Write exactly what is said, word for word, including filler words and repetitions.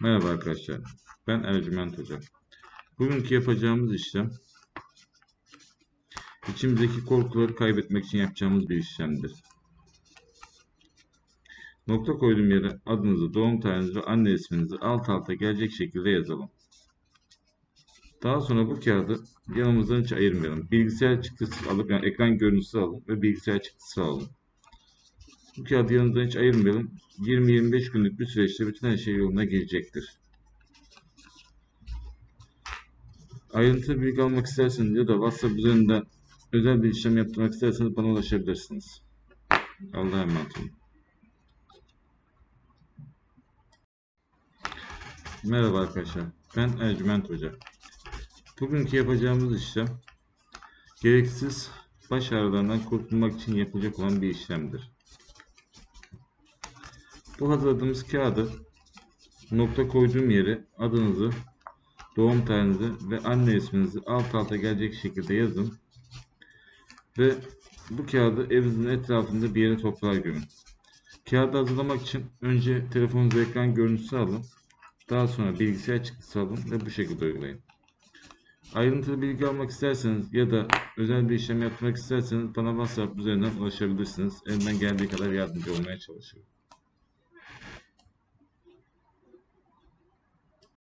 Merhaba arkadaşlar, ben Ercüment Hocam. Bugünkü yapacağımız işlem, içimizdeki korkuları kaybetmek için yapacağımız bir işlemdir. Nokta koyduğum yere adınızı, doğum tarihinizi ve anne isminizi alt alta gelecek şekilde yazalım. Daha sonra bu kağıdı yanımızdan hiç ayırmayalım. Bilgisayar çıktısı alıp, yani ekran görüntüsü alın ve bilgisayar çıktısı alın. Bu kağıdı yanımızdan hiç ayırmayalım. yirmi yirmi beş günlük bir süreçte bütün her şey yoluna girecektir. Ayrıntılı bilgi almak isterseniz ya da WhatsApp üzerinden özel bir işlem yaptırmak isterseniz bana ulaşabilirsiniz. Allah'a emanet olun. Merhaba arkadaşlar, ben Ercüment Hoca. Bugünkü yapacağımız işlem, gereksiz baş ağrılarından kurtulmak için yapılacak olan bir işlemdir. Bu hazırladığımız kağıdı, nokta koyduğum yere adınızı, doğum tarihinizi ve anne isminizi alt alta gelecek şekilde yazın ve bu kağıdı evinizin etrafında bir yere toplar gömün. Kağıdı hazırlamak için önce telefonunuza ekran görüntüsü alın, daha sonra bilgisayar çıktısı alın ve bu şekilde uygulayın. Ayrıntılı bilgi almak isterseniz ya da özel bir işlem yapmak isterseniz bana WhatsApp üzerinden ulaşabilirsiniz. Elimden geldiği kadar yardımcı olmaya çalışıyorum.